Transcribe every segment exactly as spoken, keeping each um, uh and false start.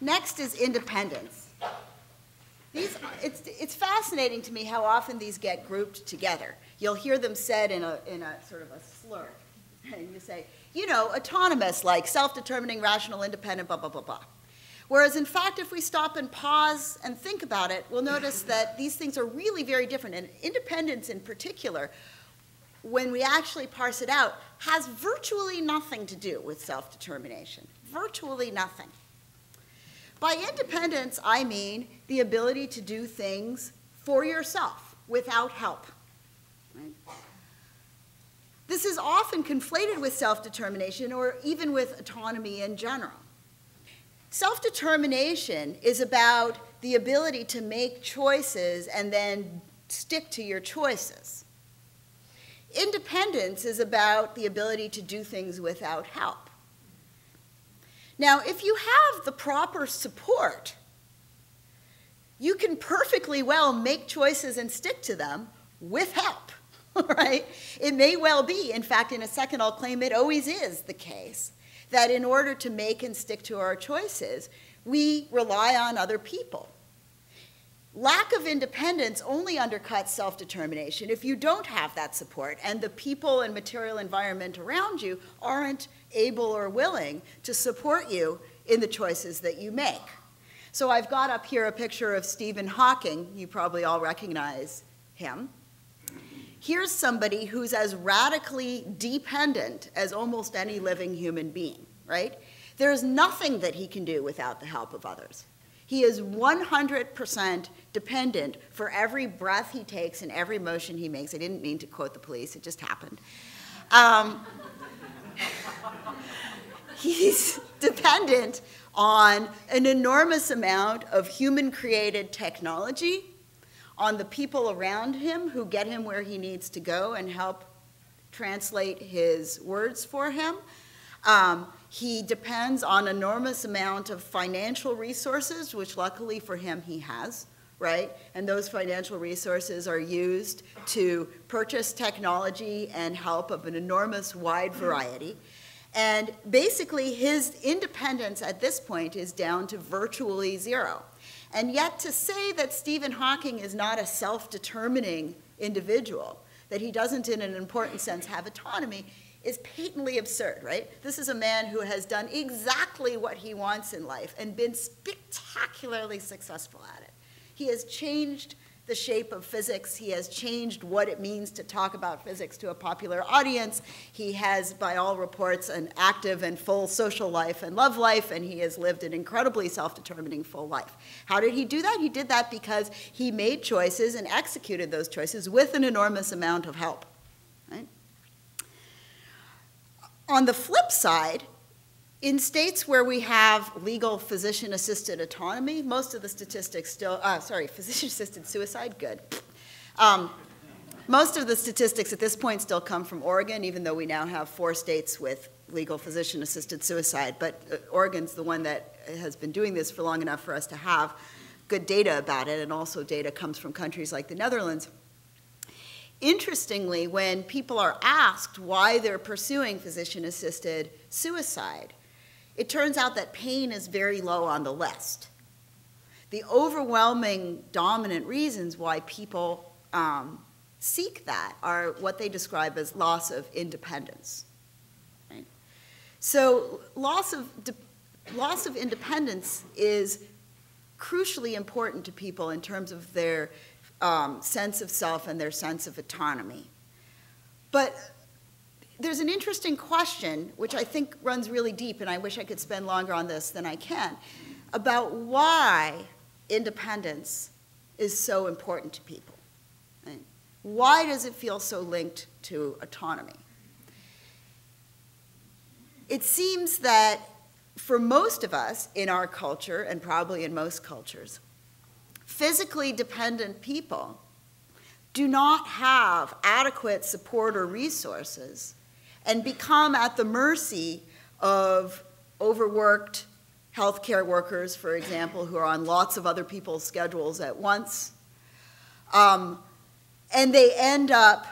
Next is independence. These, it's, it's fascinating to me how often these get grouped together. You'll hear them said in a, in a sort of a slur. And you say, you know, autonomous, like self-determining, rational, independent, blah, blah, blah, blah. Whereas, in fact, if we stop and pause and think about it, we'll notice that these things are really very different. And independence in particular, when we actually parse it out, has virtually nothing to do with self-determination. Virtually nothing. By independence, I mean the ability to do things for yourself without help. Right? This is often conflated with self-determination or even with autonomy in general. Self-determination is about the ability to make choices and then stick to your choices. Independence is about the ability to do things without help. Now, if you have the proper support, you can perfectly well make choices and stick to them with help, right? It may well be, in fact, in a second I'll claim it always is the case, that in order to make and stick to our choices, we rely on other people. Lack of independence only undercuts self-determination if you don't have that support and the people and material environment around you aren't able or willing to support you in the choices that you make. So I've got up here a picture of Stephen Hawking. You probably all recognize him. Here's somebody who's as radically dependent as almost any living human being, right? There's nothing that he can do without the help of others. He is one hundred percent dependent for every breath he takes and every motion he makes. I didn't mean to quote the police, it just happened. Um, He's dependent on an enormous amount of human-created technology, on the people around him who get him where he needs to go and help translate his words for him. Um, he depends on an enormous amount of financial resources, which luckily for him he has, right? And those financial resources are used to purchase technology and help of an enormous wide variety. And basically, his independence at this point is down to virtually zero. And yet, to say that Stephen Hawking is not a self-determining individual, that he doesn't in an important sense have autonomy, is patently absurd, right? This is a man who has done exactly what he wants in life and been spectacularly successful at it. He has changed the shape of physics. He has changed what it means to talk about physics to a popular audience. He has, by all reports, an active and full social life and love life, and he has lived an incredibly self-determining full life. How did he do that? He did that because he made choices and executed those choices with an enormous amount of help. Right? On the flip side, in states where we have legal physician-assisted autonomy, most of the statistics still, uh, sorry, physician-assisted suicide, good. Um, most of the statistics at this point still come from Oregon, even though we now have four states with legal physician-assisted suicide. But uh, Oregon's the one that has been doing this for long enough for us to have good data about it, and also data comes from countries like the Netherlands. Interestingly, when people are asked why they're pursuing physician-assisted suicide, it turns out that pain is very low on the list. The overwhelming dominant reasons why people um, seek that are what they describe as loss of independence. Right? So loss of, loss of independence is crucially important to people in terms of their um, sense of self and their sense of autonomy. But there's an interesting question, which I think runs really deep, and I wish I could spend longer on this than I can, about why independence is so important to people. Right? Why does it feel so linked to autonomy? It seems that for most of us in our culture, and probably in most cultures, physically dependent people do not have adequate support or resources and become at the mercy of overworked healthcare workers, for example, who are on lots of other people's schedules at once. Um, and they end up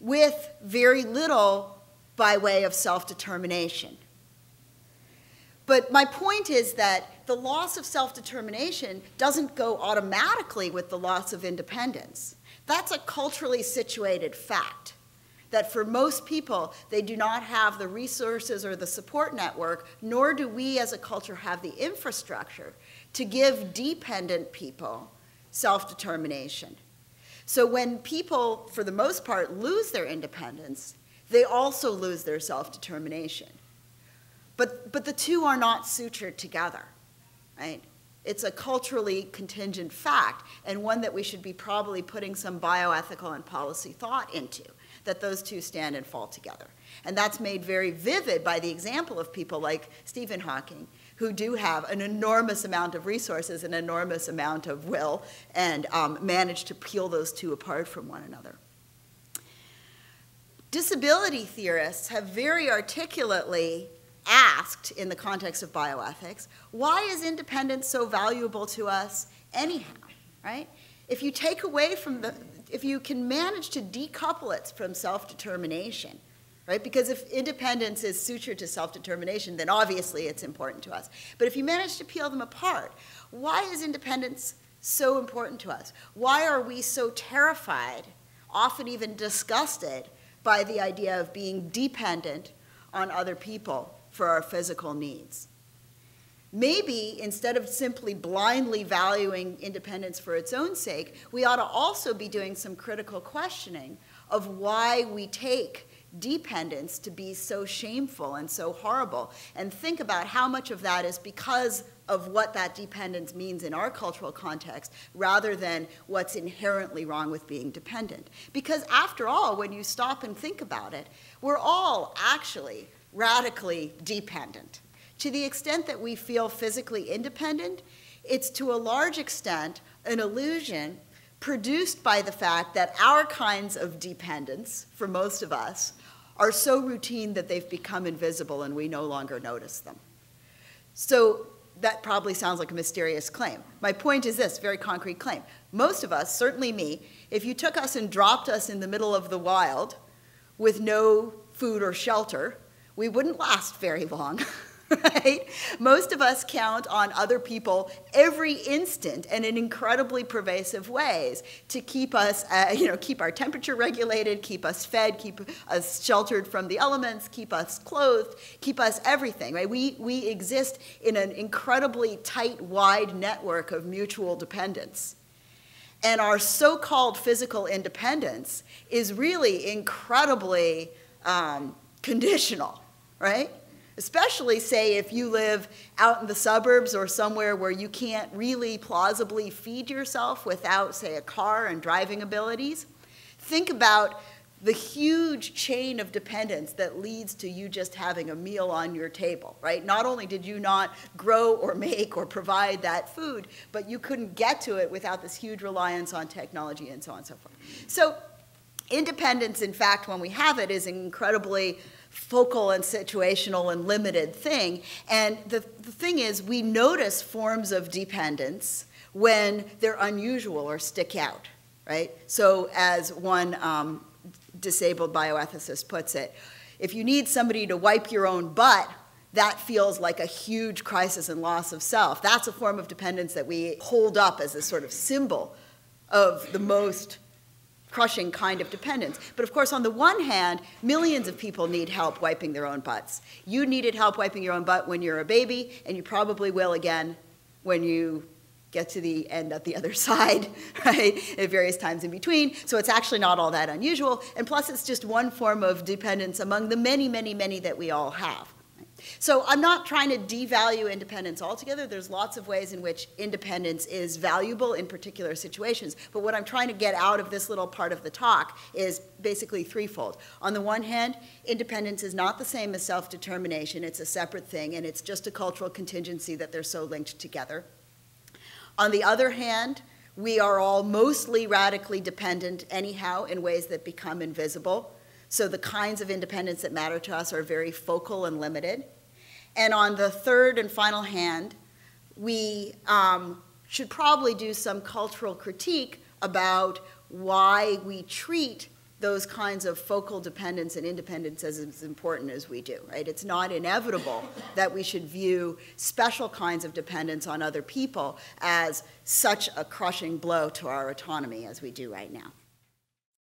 with very little by way of self-determination. But my point is that the loss of self-determination doesn't go automatically with the loss of independence. That's a culturally situated fact, that for most people, they do not have the resources or the support network, nor do we as a culture have the infrastructure to give dependent people self-determination. So when people, for the most part, lose their independence, they also lose their self-determination. But, but the two are not sutured together, right? It's a culturally contingent fact, and one that we should be probably putting some bioethical and policy thought into, that those two stand and fall together. And that's made very vivid by the example of people like Stephen Hawking, who do have an enormous amount of resources, an enormous amount of will, and um, manage to peel those two apart from one another. Disability theorists have very articulately asked, in the context of bioethics, why is independence so valuable to us anyhow, right? If you take away from the, if you can manage to decouple it from self-determination, right? Because if independence is sutured to self-determination, then obviously it's important to us. But if you manage to peel them apart, why is independence so important to us? Why are we so terrified, often even disgusted, by the idea of being dependent on other people for our physical needs? Maybe instead of simply blindly valuing independence for its own sake, we ought to also be doing some critical questioning of why we take dependence to be so shameful and so horrible, and think about how much of that is because of what that dependence means in our cultural context, rather than what's inherently wrong with being dependent. Because after all, when you stop and think about it, we're all actually radically dependent. To the extent that we feel physically independent, it's to a large extent an illusion produced by the fact that our kinds of dependence, for most of us, are so routine that they've become invisible and we no longer notice them. So that probably sounds like a mysterious claim. My point is this, very concrete claim. Most of us, certainly me, if you took us and dropped us in the middle of the wild with no food or shelter, we wouldn't last very long. Right? Most of us count on other people every instant and in incredibly pervasive ways to keep us, uh, you know, keep our temperature regulated, keep us fed, keep us sheltered from the elements, keep us clothed, keep us everything, right? We, we exist in an incredibly tight, wide network of mutual dependence. And our so-called physical independence is really incredibly um, conditional, right? Especially, say, if you live out in the suburbs or somewhere where you can't really plausibly feed yourself without, say, a car and driving abilities. Think about the huge chain of dependence that leads to you just having a meal on your table, right? Not only did you not grow or make or provide that food, but you couldn't get to it without this huge reliance on technology and so on and so forth. So independence, in fact, when we have it, is incredibly focal and situational and limited thing. And the, the thing is, we notice forms of dependence when they're unusual or stick out, right? So as one um, disabled bioethicist puts it, if you need somebody to wipe your own butt, that feels like a huge crisis and loss of self. That's a form of dependence that we hold up as a sort of symbol of the most crushing kind of dependence. But of course, on the one hand, millions of people need help wiping their own butts. You needed help wiping your own butt when you're a baby, and you probably will again when you get to the end at the other side, right, at various times in between. So it's actually not all that unusual. And plus, it's just one form of dependence among the many, many, many that we all have. So I'm not trying to devalue independence altogether. There's lots of ways in which independence is valuable in particular situations. But what I'm trying to get out of this little part of the talk is basically threefold. On the one hand, independence is not the same as self-determination. It's a separate thing, and it's just a cultural contingency that they're so linked together. On the other hand, we are all mostly radically dependent anyhow in ways that become invisible. So the kinds of independence that matter to us are very focal and limited. And on the third and final hand, we um, should probably do some cultural critique about why we treat those kinds of focal dependence and independence as, as important as we do, right? It's not inevitable that we should view special kinds of dependence on other people as such a crushing blow to our autonomy as we do right now.